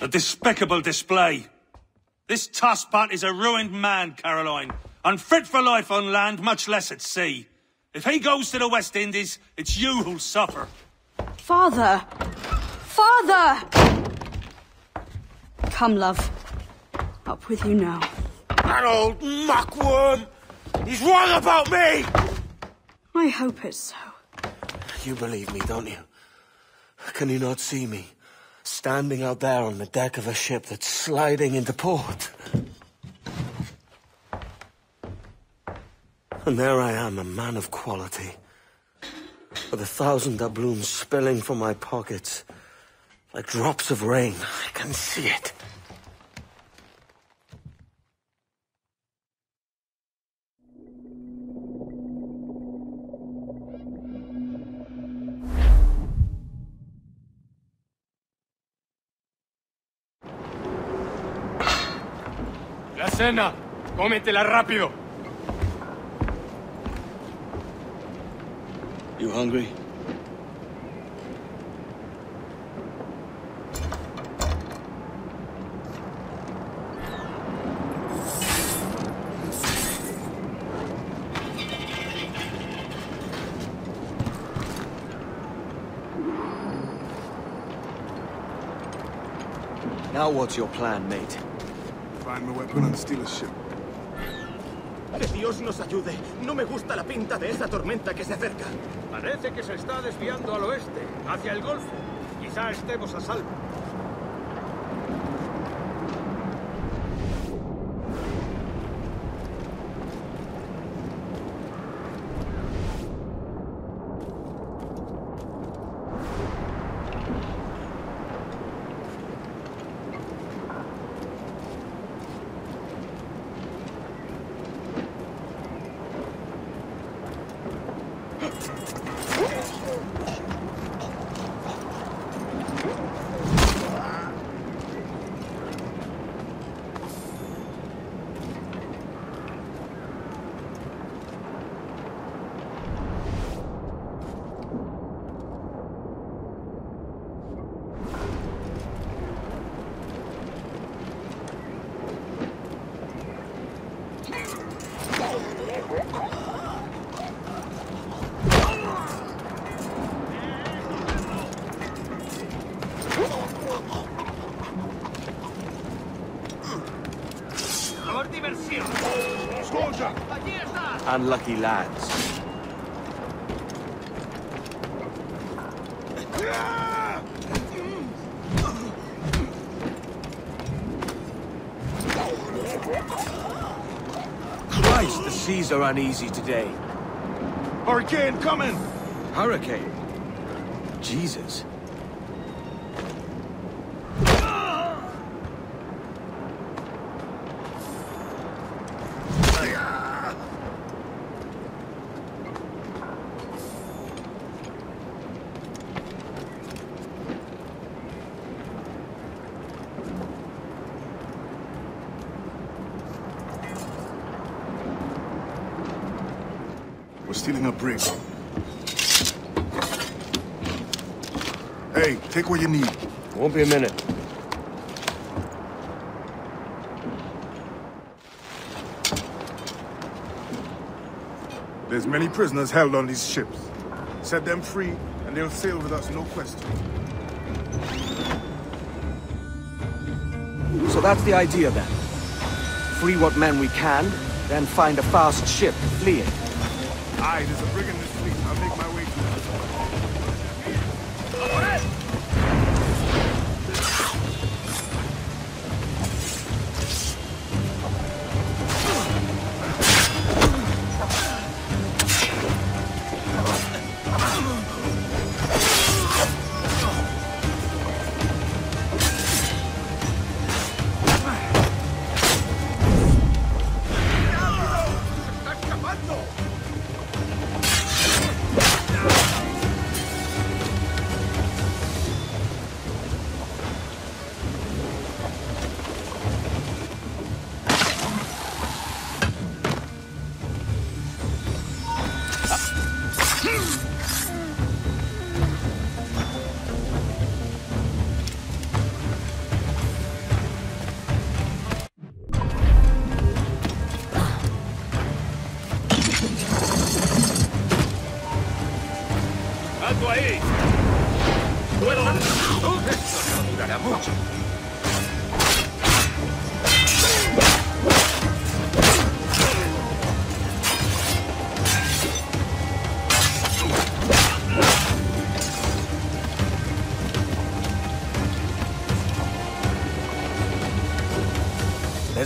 A despicable display. This tosspot is a ruined man, Caroline. Unfit for life on land, much less at sea. If he goes to the West Indies, it's you who'll suffer. Father! Father! Come, love. Up with you now. That old muckworm! He's wrong about me! I hope it's so. You believe me, don't you? Can you not see me? Standing out there on the deck of a ship that's sliding into port. And there I am, a man of quality. With 1,000 doubloons spilling from my pockets. Like drops of rain. I can see it. La cena, cómetela rápido. You hungry? Now what's your plan, mate? Find the weapon and steal a ship. Que Dios nos ayude. No me gusta la pinta de esa tormenta que se acerca. Parece que se está desviando al oeste, hacia el golfo. Quizá estemos a salvo. Unlucky lads. Christ, the seas are uneasy today. Hurricane coming! Hurricane? Jesus. Stealing a brig. Hey, take what you need. Won't be a minute. There's many prisoners held on these ships. Set them free, and they'll sail with us, no question. So that's the idea, then. Free what men we can, then find a fast ship to flee it. Aye, there's a brig in this fleet. I'll make my way to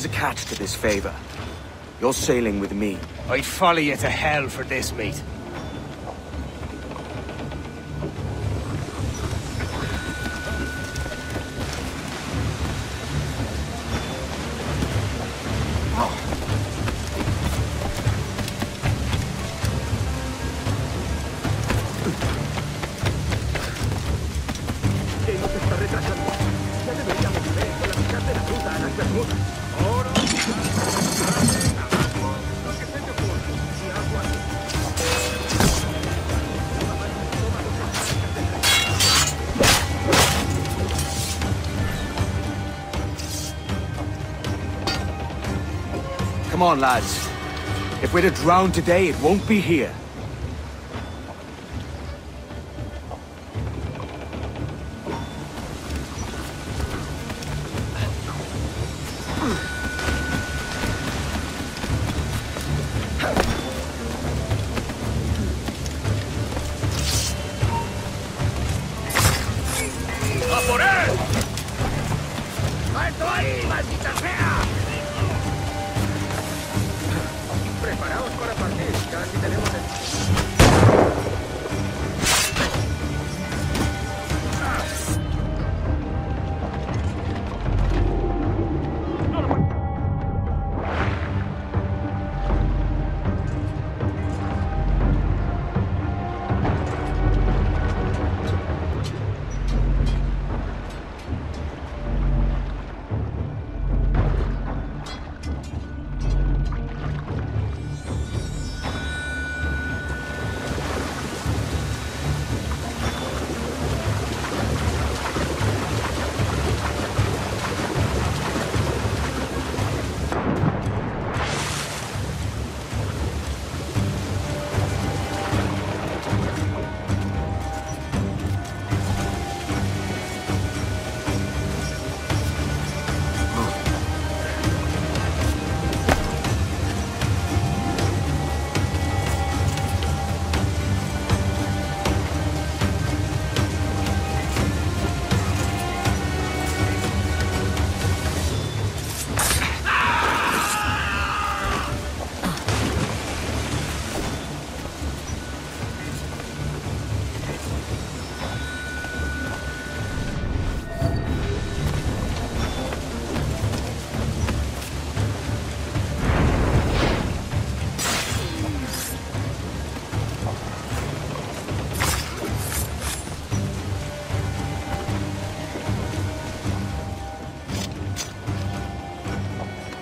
There's a catch to this favor. You're sailing with me. I'd follow you to hell for this, mate. Come on, lads. If we're to drown today, it won't be here.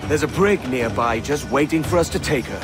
There's a brig nearby just waiting for us to take her.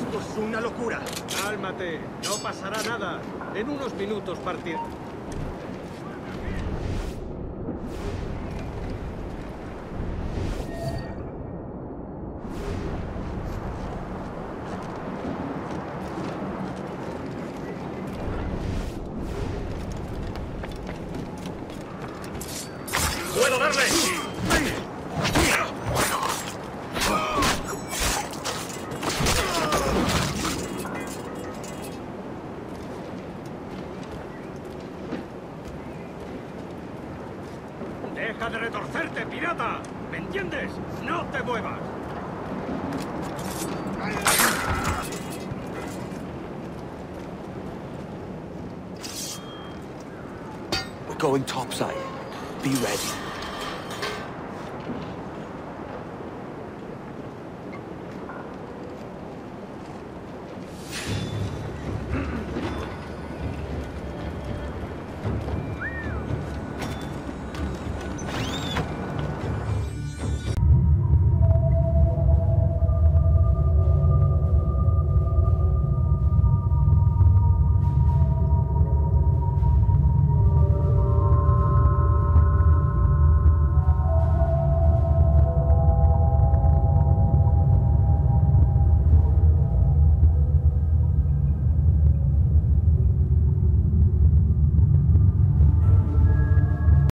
Esto es una locura. Cálmate, no pasará nada. En unos minutos partir. puedo darle. Deja de retorcerte, pirata. ¿Me entiendes? No te muevas. We're going topside. Be ready.